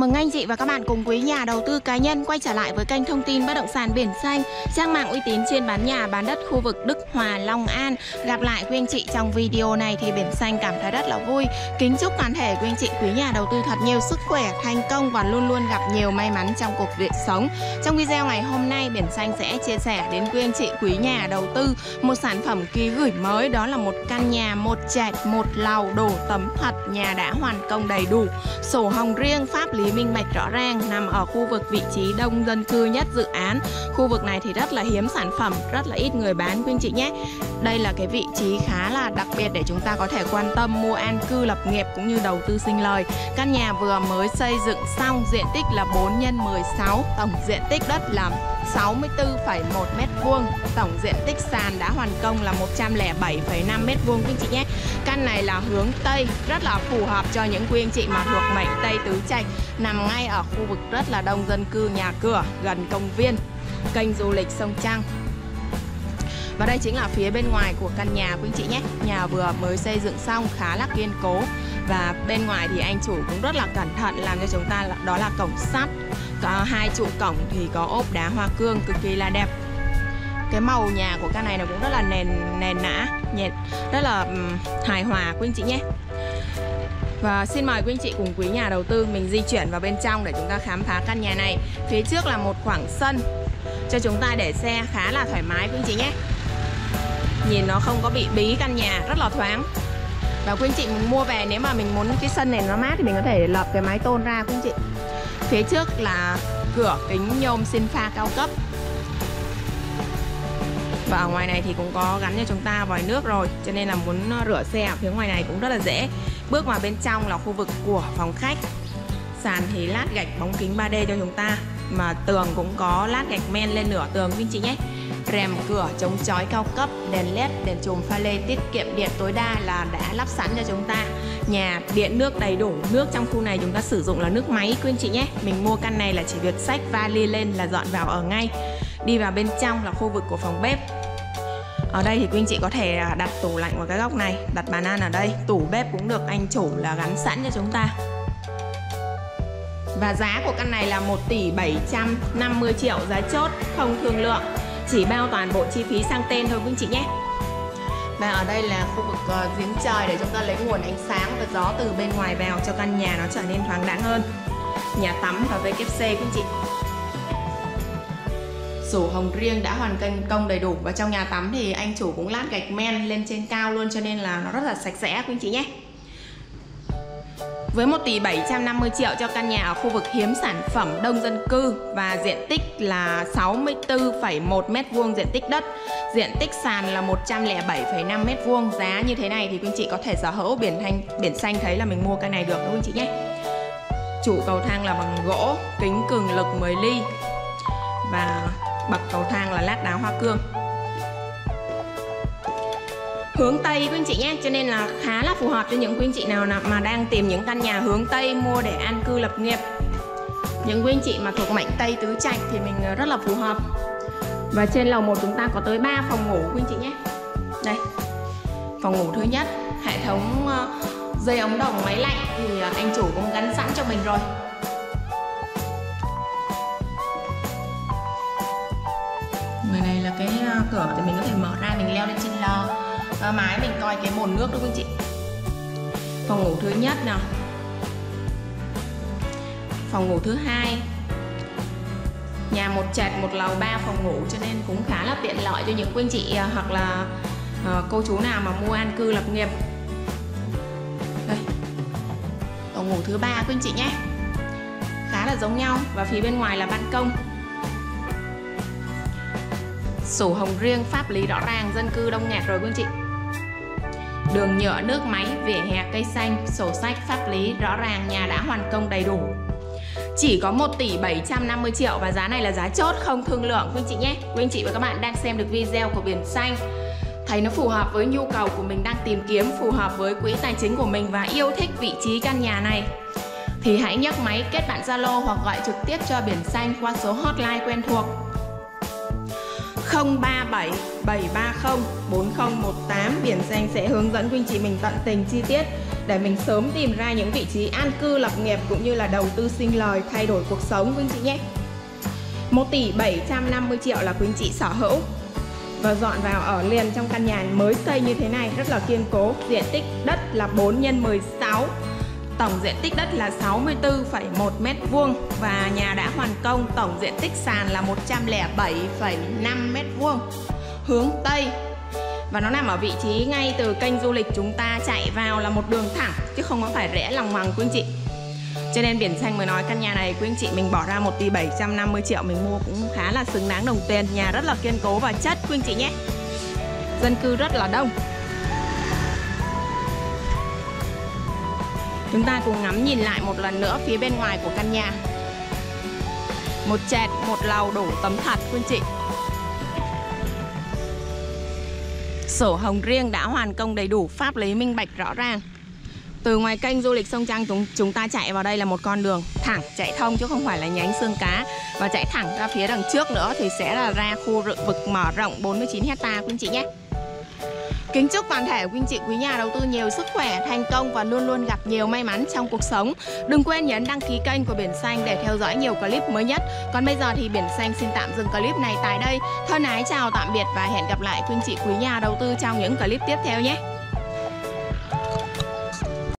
mừng anh chị và các bạn cùng quý nhà đầu tư cá nhân quay trở lại với kênh thông tin bất động sản Biển Xanh, trang mạng uy tín chuyên bán nhà bán đất khu vực Đức Hòa Long An. Gặp lại quý anh chị trong video này thì Biển Xanh cảm thấy rất là vui. Kính chúc toàn thể quý anh chị, quý nhà đầu tư thật nhiều sức khỏe, thành công và luôn luôn gặp nhiều may mắn trong cuộc việc sống. Trong video ngày hôm nay, Biển Xanh sẽ chia sẻ đến quý anh chị, quý nhà đầu tư một sản phẩm ký gửi mới, đó là một căn nhà một trệt một lầu đổ tấm thật, nhà đã hoàn công đầy đủ, sổ hồng riêng, pháp lý minh bạch rõ ràng, nằm ở khu vực vị trí đông dân cư nhất dự án. Khu vực này thì rất là hiếm sản phẩm, rất là ít người bán quý anh chị nhé. Đây là cái vị trí khá là đặc biệt để chúng ta có thể quan tâm mua an cư lập nghiệp cũng như đầu tư sinh lời. Căn nhà vừa mới xây dựng xong, diện tích là 4 x 16, tổng diện tích đất là 64,1 m², tổng diện tích sàn đã hoàn công là 107,5 m² quý anh chị nhé. Căn này là hướng Tây, rất là phù hợp cho những quý anh chị mà thuộc mệnh Tây tứ trạch, nằm ngay ở khu vực rất là đông dân cư, nhà cửa gần công viên, kênh du lịch sông Trăng. Và đây chính là phía bên ngoài của căn nhà quý anh chị nhé. Nhà vừa mới xây dựng xong, khá là kiên cố, và bên ngoài thì anh chủ cũng rất là cẩn thận làm cho chúng ta, đó là cổng sắt. Có 2 trụ cổng thì có ốp đá hoa cương cực kỳ là đẹp. Cái màu nhà của căn này nó cũng rất là nền nã, rất là hài hòa quý anh chị nhé. Và xin mời quý anh chị cùng quý nhà đầu tư mình di chuyển vào bên trong để chúng ta khám phá căn nhà này. Phía trước là một khoảng sân cho chúng ta để xe khá là thoải mái quý anh chị nhé. Nhìn nó không có bị bí, căn nhà rất là thoáng. Và quý anh chị mình mua về, nếu mà mình muốn cái sân này nó mát thì mình có thể lợp cái mái tôn ra quý anh chị. Phía trước là cửa kính nhôm xingfa cao cấp. Và ở ngoài này thì cũng có gắn cho chúng ta vòi nước rồi, cho nên là muốn rửa xe ở phía ngoài này cũng rất là dễ. Bước vào bên trong là khu vực của phòng khách. Sàn thì lát gạch bóng kính 3D cho chúng ta, mà tường cũng có lát gạch men lên nửa tường quý anh chị nhé. Rèm cửa chống chói cao cấp, đèn LED, đèn chùm pha lê tiết kiệm điện tối đa là đã lắp sẵn cho chúng ta. Nhà điện nước đầy đủ, nước trong khu này chúng ta sử dụng là nước máy quý anh chị nhé. Mình mua căn này là chỉ việc xách vali lên là dọn vào ở ngay. Đi vào bên trong là khu vực của phòng bếp. Ở đây thì quý anh chị có thể đặt tủ lạnh vào cái góc này, đặt bàn ăn ở đây, tủ bếp cũng được anh chủ là gắn sẵn cho chúng ta. Và giá của căn này là 1.750.000.000, giá chốt không thương lượng, chỉ bao toàn bộ chi phí sang tên thôi quý anh chị nhé. Và ở đây là khu vực giếng trời để chúng ta lấy nguồn ánh sáng và gió từ bên ngoài vào cho căn nhà nó trở nên thoáng đãng hơn. Nhà tắm và WC quý anh chị. Sổ hồng riêng đã hoàn công đầy đủ, và trong nhà tắm thì anh chủ cũng lát gạch men lên trên cao luôn, cho nên là nó rất là sạch sẽ quý anh chị nhé. Với 1.750.000.000 cho căn nhà ở khu vực hiếm sản phẩm đông dân cư, và diện tích là 64,1 m², diện tích đất, diện tích sàn là 107,5 m². Giá như thế này thì quý anh chị có thể sở hữu. Biển Xanh thấy là mình mua căn này được đúng không chị nhé. Trụ cầu thang là bằng gỗ, kính cường lực 10 ly và bậc cầu thang là lát đá hoa cương. Hướng Tây quý anh chị nhé, cho nên là khá là phù hợp cho những quý anh chị nào mà đang tìm những căn nhà hướng Tây mua để an cư lập nghiệp. Những quý anh chị mà thuộc mệnh Tây tứ trạch thì mình rất là phù hợp. Và trên lầu 1 chúng ta có tới 3 phòng ngủ quý anh chị nhé. Đây, phòng ngủ thứ nhất, hệ thống dây ống đồng máy lạnh thì anh chủ cũng gắn sẵn cho mình rồi. Người này là cái cửa thì mình có thể mở ra, mình leo lên trên lò mái mình coi cái bồn nước đúng không chị. Phòng ngủ thứ nhất nào, phòng ngủ thứ hai. Nhà một trệt một lầu 3 phòng ngủ, cho nên cũng khá là tiện lợi cho những quý anh chị hoặc là cô chú nào mà mua an cư lập nghiệp. Đây, phòng ngủ thứ 3 quý anh chị nhé, khá là giống nhau. Và phía bên ngoài là ban công, sổ hồng riêng, pháp lý rõ ràng, dân cư đông nghẹt rồi quý anh chị. Đường nhựa, nước máy, vỉa hè, cây xanh, sổ sách, pháp lý rõ ràng, nhà đã hoàn công đầy đủ. Chỉ có 1.750.000.000 và giá này là giá chốt không thương lượng quý anh chị nhé. Quý anh chị và các bạn đang xem được video của Biển Xanh, thấy nó phù hợp với nhu cầu của mình đang tìm kiếm, phù hợp với quỹ tài chính của mình và yêu thích vị trí căn nhà này, thì hãy nhấc máy kết bạn Zalo hoặc gọi trực tiếp cho Biển Xanh qua số hotline quen thuộc 037 730 4018. Biển Xanh sẽ hướng dẫn quý anh chị mình tận tình chi tiết để mình sớm tìm ra những vị trí an cư lập nghiệp cũng như là đầu tư sinh lời, thay đổi cuộc sống quý anh chị nhé. 1 tỷ 750 triệu là quý anh chị sở hữu và dọn vào ở liền trong căn nhà mới xây như thế này, rất là kiên cố. Diện tích đất là 4 x 16, tổng diện tích đất là 64,1 m² và nhà đã hoàn công, tổng diện tích sàn là 107,5 m², hướng Tây. Và nó nằm ở vị trí ngay từ kênh du lịch chúng ta chạy vào là một đường thẳng, chứ không có phải rẽ lòng vòng quý anh chị. Cho nên Biển Xanh mới nói căn nhà này quý anh chị mình bỏ ra 1 tỷ 750 triệu mình mua cũng khá là xứng đáng đồng tiền. Nhà rất là kiên cố và chất quý anh chị nhé. Dân cư rất là đông. Chúng ta cùng ngắm nhìn lại một lần nữa phía bên ngoài của căn nhà. Một trệt, một lầu đủ tấm thật quý anh chị. Sổ hồng riêng đã hoàn công đầy đủ, pháp lý minh bạch rõ ràng. Từ ngoài kênh du lịch sông Trăng chúng ta chạy vào đây là một con đường thẳng chạy thông chứ không phải là nhánh xương cá. Và chạy thẳng ra phía đằng trước nữa thì sẽ là ra khu vực mở rộng 49 hectare quý anh chị nhé. Kính chúc toàn thể quý anh chị, quý nhà đầu tư nhiều sức khỏe, thành công và luôn luôn gặp nhiều may mắn trong cuộc sống. Đừng quên nhấn đăng ký kênh của Biển Xanh để theo dõi nhiều clip mới nhất. Còn bây giờ thì Biển Xanh xin tạm dừng clip này tại đây. Thân ái chào tạm biệt và hẹn gặp lại quý anh chị, quý nhà đầu tư trong những clip tiếp theo nhé.